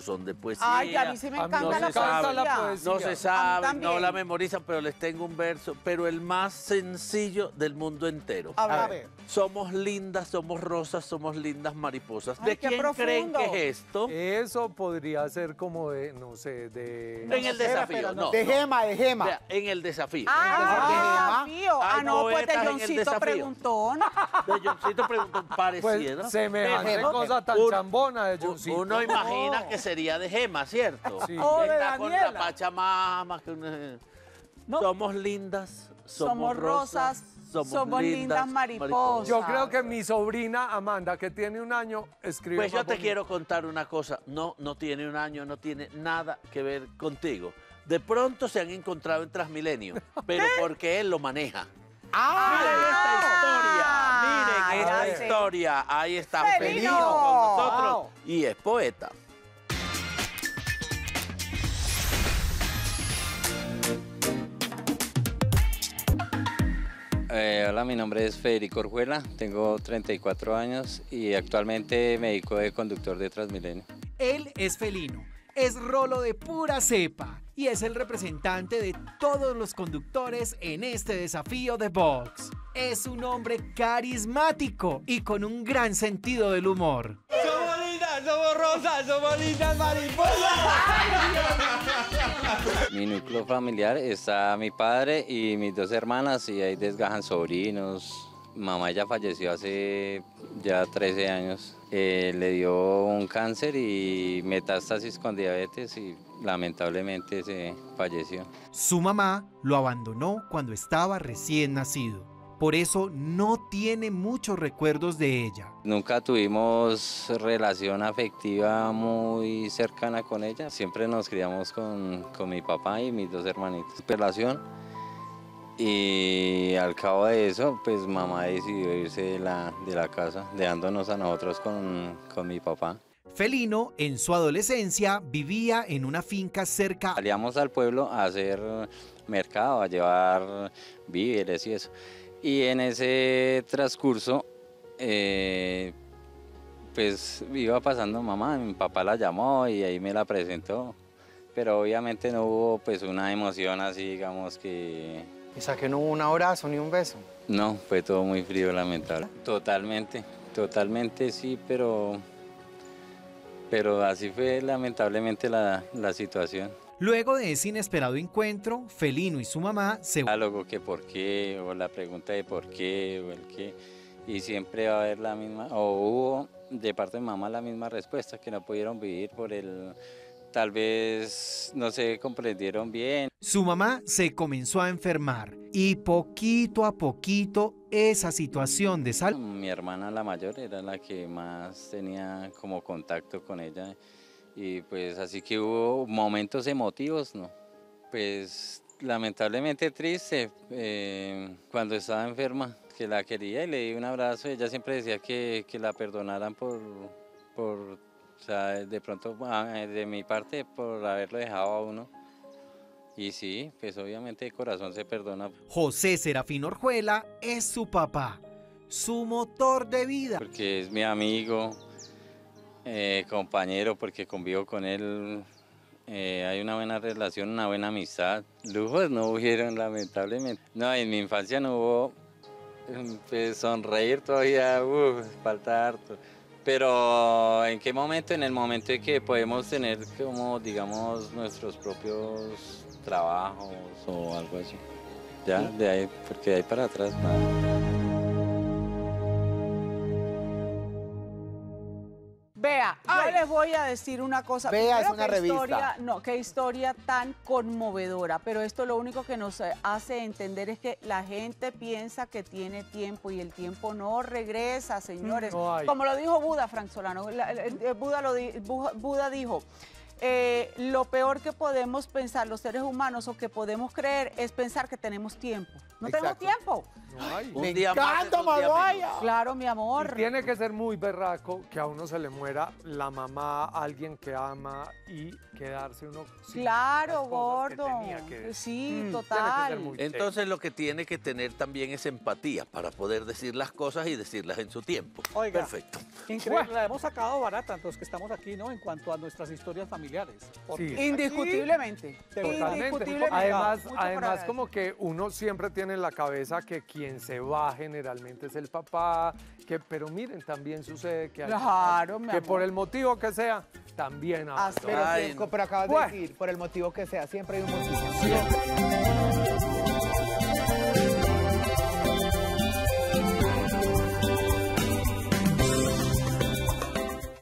Son de poesía. Ay, a mí sí me encanta la poesía. No se sabe, no la memorizan, pero les tengo un verso, pero el más sencillo del mundo entero. A ver. Somos lindas, somos rosas, somos lindas mariposas. Ay, ¿de quién profundo creen que es esto? Eso podría ser como de, no sé, de... En el desafío, no. De Gema, de Gema. O sea, en el desafío. Ah, de Gema. Ah, no, pues de Johncito preguntón. De Johncito preguntón, pareciera. Pues, semejante cosa tan chambona de Johncito. Uno imagina que sería de Gema, ¿cierto? Sí. O de Daniela. Con la Pachamama. No. Somos lindas, somos rosas, somos lindas mariposas. Yo creo que mi sobrina Amanda, que tiene 1 año, escribe. Pues yo te quiero contar una cosa. No tiene 1 año, no tiene nada que ver contigo. De pronto se han encontrado en TransMilenio, pero porque él lo maneja. ¡Ah! Miren esta historia. Miren esta historia. Ahí está Felino con nosotros. Wow. Y es poeta. Hola, mi nombre es Federico Orjuela, tengo 34 años y actualmente me dedico de conductor de Transmilenio. Él es Felino, es rolo de pura cepa y es el representante de todos los conductores en este desafío de box. Es un hombre carismático y con un gran sentido del humor. ¡Somos lindas, somos rosas, somos lindas mariposas! Mi núcleo familiar está mi padre y mis 2 hermanas, y ahí desgajan sobrinos. Mamá ya falleció hace ya 13 años. Le dio un cáncer y metástasis con diabetes y lamentablemente se falleció. Su mamá lo abandonó cuando estaba recién nacido. Por eso no tiene muchos recuerdos de ella. Nunca tuvimos relación afectiva muy cercana con ella. Siempre nos criamos con mi papá y mis 2 hermanitos. Relación. Y al cabo de eso, pues mamá decidió irse de la casa, dejándonos a nosotros con mi papá. Felino, en su adolescencia, vivía en una finca cerca. Salíamos al pueblo a hacer mercado, a llevar víveres y eso. Y en ese transcurso, pues iba pasando mamá, mi papá la llamó y ahí me la presentó. Pero obviamente no hubo pues una emoción así, digamos que... O sea, que no hubo un abrazo ni un beso. No, fue todo muy frío, lamentable. Totalmente sí, pero así fue lamentablemente la situación. Luego de ese inesperado encuentro, Felino y su mamá se... Diálogo que por qué, o la pregunta de por qué, o el qué, y siempre va a haber la misma, o hubo de parte de mamá la misma respuesta, que no pudieron vivir por el... tal vez no se comprendieron bien. Su mamá se comenzó a enfermar, y poquito a poquito esa situación de salud... Mi hermana la mayor era la que más tenía como contacto con ella, y pues así que hubo momentos emotivos, ¿no? Pues lamentablemente triste, cuando estaba enferma, que la quería y le di un abrazo, ella siempre decía que la perdonaran por o sea, de pronto de mi parte por haberlo dejado a uno. Y sí, pues obviamente el corazón se perdona. José Serafín Orjuela es su papá, su motor de vida. Porque es mi amigo... compañero, porque convivo con él, hay una buena relación, una buena amistad. Lujos no hubieron, lamentablemente. No, en mi infancia no hubo, pues, sonreír todavía, falta harto. Pero ¿en qué momento? En el momento en que podemos tener como, digamos, nuestros propios trabajos o algo así. Ya, de ahí, porque de ahí para atrás nada. Vea, yo les voy a decir una cosa. Vea, es una revista. Qué historia tan conmovedora. Pero esto lo único que nos hace entender es que la gente piensa que tiene tiempo y el tiempo no regresa, señores. Como lo dijo Buda, Frank Solano. Buda dijo, lo peor que podemos pensar los seres humanos o que podemos creer es pensar que tenemos tiempo. No tenemos tiempo. No, me encanta, Maguaya. Claro, mi amor. Y tiene que ser muy berraco que a uno se le muera la mamá, alguien que ama y quedarse uno sin las cosas que tenía que... Sí, total. Entonces lo que tiene que tener también es empatía para poder decir las cosas y decirlas en su tiempo. Oiga, perfecto. Increíble, la hemos sacado barata los que estamos aquí, ¿no? En cuanto a nuestras historias familiares. Sí. Indiscutiblemente. Totalmente. Además como que uno siempre tiene en la cabeza que quien se va generalmente es el papá, que, pero miren, también sucede que hay, claro, que por el motivo que sea, también hay. Pero acabas de decir, por el motivo que sea, siempre hay un motivo. Siempre.